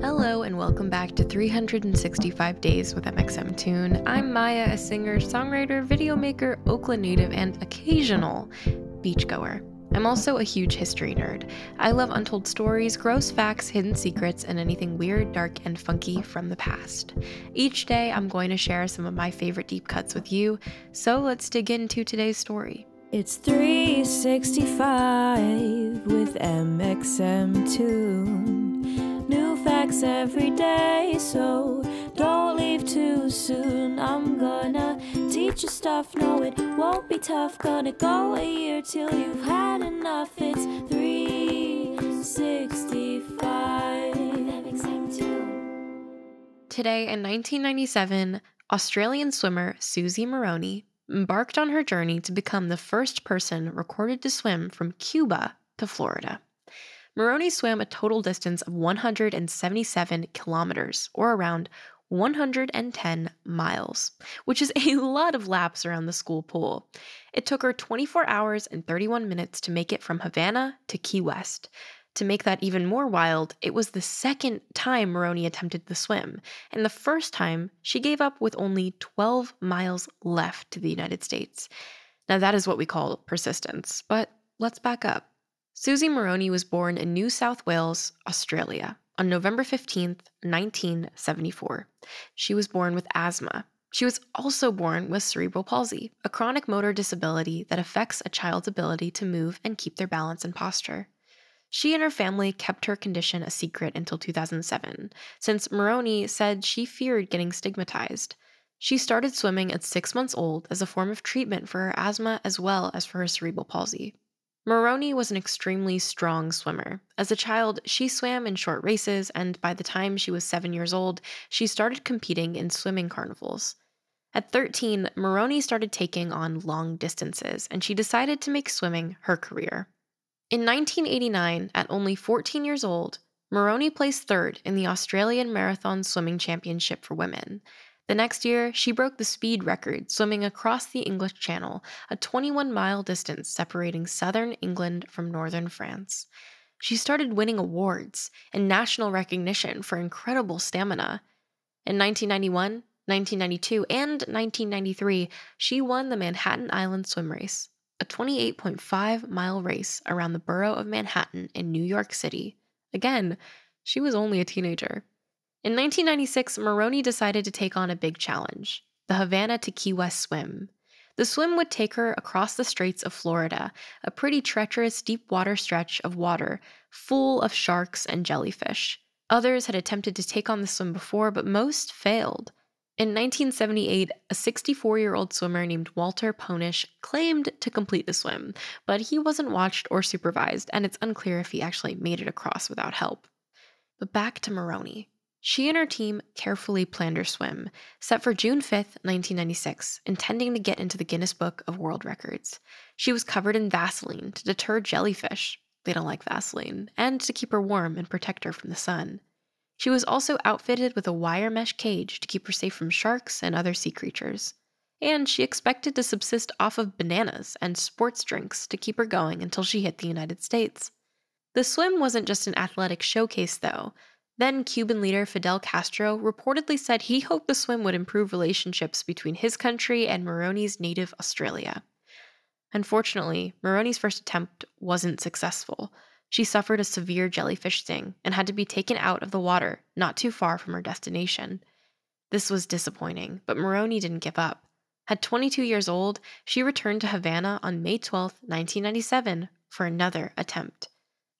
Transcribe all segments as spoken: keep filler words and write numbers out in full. Hello and welcome back to three hundred sixty-five Days with mxmtoon. I'm Maya, a singer, songwriter, video maker, Oakland native, and occasional beachgoer. I'm also a huge history nerd. I love untold stories, gross facts, hidden secrets, and anything weird, dark, and funky from the past. Each day, I'm going to share some of my favorite deep cuts with you, so let's dig into today's story. It's three sixty-five with mxmtoon. New facts every day, so don't leave too soon. I'm gonna teach you stuff, no it won't be tough. Gonna go a year till you've had enough. It's three sixty-five. Today in nineteen ninety-seven, Australian swimmer Susie Maroney embarked on her journey to become the first person recorded to swim from Cuba to Florida. Maroney swam a total distance of one hundred seventy-seven kilometers, or around one hundred ten miles, which is a lot of laps around the school pool. It took her twenty-four hours and thirty-one minutes to make it from Havana to Key West. To make that even more wild, it was the second time Maroney attempted the swim, and the first time she gave up with only twelve miles left to the United States. Now that is what we call persistence, but let's back up. Susie Maroney was born in New South Wales, Australia, on November fifteenth, nineteen seventy-four. She was born with asthma. She was also born with cerebral palsy, a chronic motor disability that affects a child's ability to move and keep their balance and posture. She and her family kept her condition a secret until two thousand seven, since Maroney said she feared getting stigmatized. She started swimming at six months old as a form of treatment for her asthma as well as for her cerebral palsy. Maroney was an extremely strong swimmer. As a child, she swam in short races, and by the time she was seven years old, she started competing in swimming carnivals. At thirteen, Maroney started taking on long distances, and she decided to make swimming her career. In nineteen eighty-nine, at only fourteen years old, Maroney placed third in the Australian Marathon Swimming Championship for women. The next year, she broke the speed record, swimming across the English Channel, a twenty-one mile distance separating southern England from northern France. She started winning awards and national recognition for incredible stamina. In nineteen ninety-one, nineteen ninety-two, and nineteen ninety-three, she won the Manhattan Island Swim Race, a twenty-eight point five mile race around the borough of Manhattan in New York City. Again, she was only a teenager. In nineteen ninety-six, Maroney decided to take on a big challenge, the Havana to Key West swim. The swim would take her across the Straits of Florida, a pretty treacherous deep water stretch of water full of sharks and jellyfish. Others had attempted to take on the swim before, but most failed. In nineteen seventy-eight, a sixty-four-year-old swimmer named Walter Ponish claimed to complete the swim, but he wasn't watched or supervised, and it's unclear if he actually made it across without help. But back to Maroney. She and her team carefully planned her swim, set for June fifth, nineteen ninety-six, intending to get into the Guinness Book of World Records. She was covered in Vaseline to deter jellyfish, they don't like Vaseline, and to keep her warm and protect her from the sun. She was also outfitted with a wire mesh cage to keep her safe from sharks and other sea creatures. And she expected to subsist off of bananas and sports drinks to keep her going until she hit the United States. The swim wasn't just an athletic showcase, though. Then Cuban leader Fidel Castro reportedly said he hoped the swim would improve relationships between his country and Maroney's native Australia. Unfortunately, Maroney's first attempt wasn't successful. She suffered a severe jellyfish sting and had to be taken out of the water not too far from her destination. This was disappointing, but Maroney didn't give up. At twenty-two years old, she returned to Havana on May twelfth, nineteen ninety-seven for another attempt.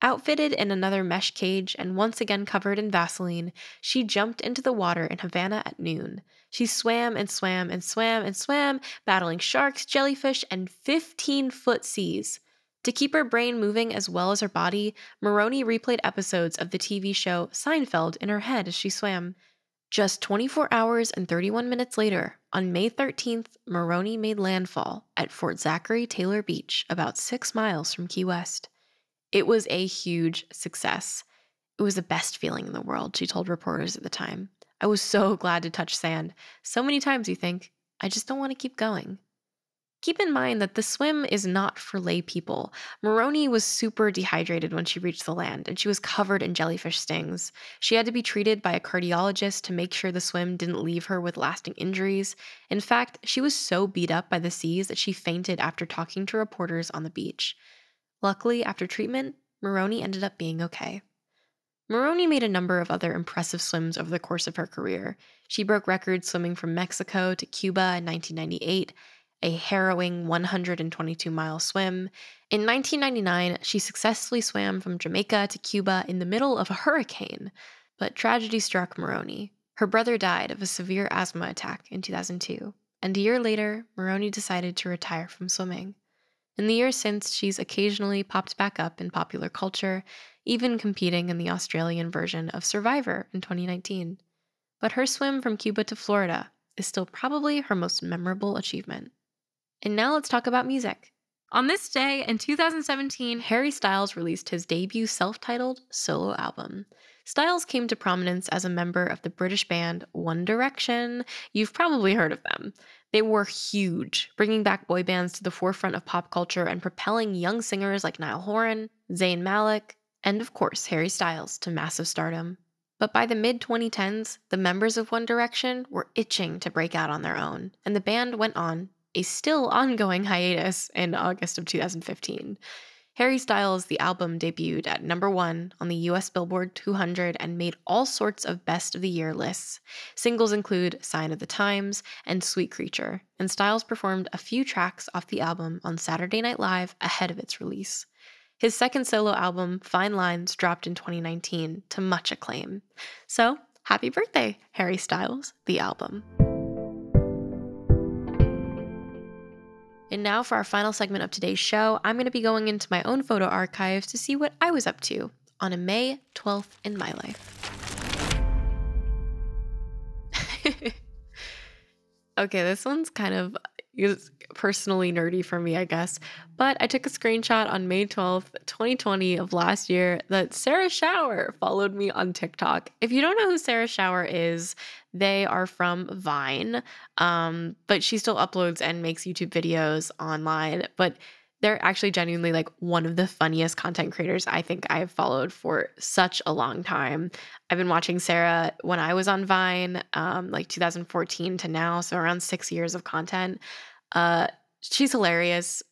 Outfitted in another mesh cage and once again covered in Vaseline, she jumped into the water in Havana at noon. She swam and swam and swam and swam, battling sharks, jellyfish, and fifteen-foot seas. To keep her brain moving as well as her body, Maroney replayed episodes of the T V show Seinfeld in her head as she swam. Just twenty-four hours and thirty-one minutes later, on May thirteenth, Maroney made landfall at Fort Zachary Taylor Beach, about six miles from Key West. It was a huge success. It was the best feeling in the world, she told reporters at the time. I was so glad to touch sand. So many times you think, I just don't want to keep going. Keep in mind that the swim is not for lay people. Maroney was super dehydrated when she reached the land, and she was covered in jellyfish stings. She had to be treated by a cardiologist to make sure the swim didn't leave her with lasting injuries. In fact, she was so beat up by the seas that she fainted after talking to reporters on the beach. Luckily, after treatment, Maroney ended up being okay. Maroney made a number of other impressive swims over the course of her career. She broke records swimming from Mexico to Cuba in nineteen ninety-eight, a harrowing one hundred twenty-two mile swim. In nineteen ninety-nine, she successfully swam from Jamaica to Cuba in the middle of a hurricane. But tragedy struck Maroney. Her brother died of a severe asthma attack in two thousand two, and a year later, Maroney decided to retire from swimming. In the years since, she's occasionally popped back up in popular culture, even competing in the Australian version of Survivor in twenty nineteen. But her swim from Cuba to Florida is still probably her most memorable achievement. And now let's talk about music. On this day in two thousand seventeen, Harry Styles released his debut self-titled solo album. Styles came to prominence as a member of the British band One Direction. You've probably heard of them. They were huge, bringing back boy bands to the forefront of pop culture and propelling young singers like Niall Horan, Zayn Malik, and of course Harry Styles to massive stardom. But by the mid twenty tens, the members of One Direction were itching to break out on their own, and the band went on a still ongoing hiatus in August of two thousand fifteen. Harry Styles' The Album debuted at number one on the U S Billboard two hundred and made all sorts of best of the year lists. Singles include Sign of the Times and Sweet Creature, and Styles performed a few tracks off the album on Saturday Night Live ahead of its release. His second solo album, Fine Lines, dropped in twenty nineteen to much acclaim. So, happy birthday, Harry Styles, The Album. And now for our final segment of today's show, I'm going to be going into my own photo archives to see what I was up to on a May twelfth in my life. Okay, this one's kind of personally nerdy for me, I guess, but I took a screenshot on May twelfth, twenty twenty of last year that Sarah Schauer followed me on TikTok. If you don't know who Sarah Schauer is, they are from Vine, um, but she still uploads and makes YouTube videos online, but they're actually genuinely like one of the funniest content creators I think I've followed for such a long time. I've been watching Sarah when I was on Vine, um, like two thousand fourteen to now, so around six years of content. Uh, she's hilarious.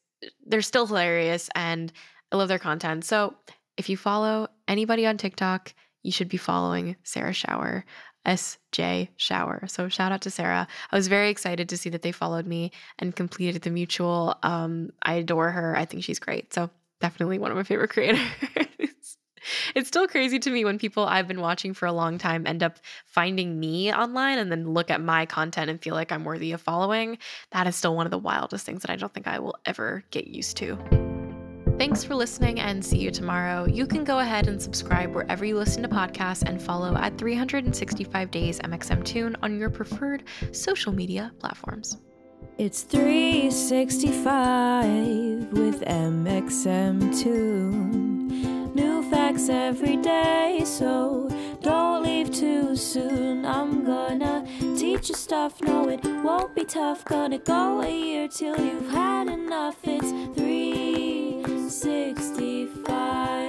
They're still hilarious, and I love their content. So if you follow anybody on TikTok, you should be following Sarah Schauer. S J Schauer. So shout out to Sarah. I was very excited to see that they followed me and completed the mutual. Um, I adore her. I think she's great. So definitely one of my favorite creators. It's still crazy to me when people I've been watching for a long time end up finding me online and then look at my content and feel like I'm worthy of following. That is still one of the wildest things that I don't think I will ever get used to. Thanks for listening, and see you tomorrow. You can go ahead and subscribe wherever you listen to podcasts and follow at three sixty-five days mxmtoon on your preferred social media platforms. It's three sixty-five with mxmtoon. New facts every day, so don't leave too soon. I'm gonna teach you stuff, no it won't be tough. Gonna go a year till you've had enough. It's three sixty-five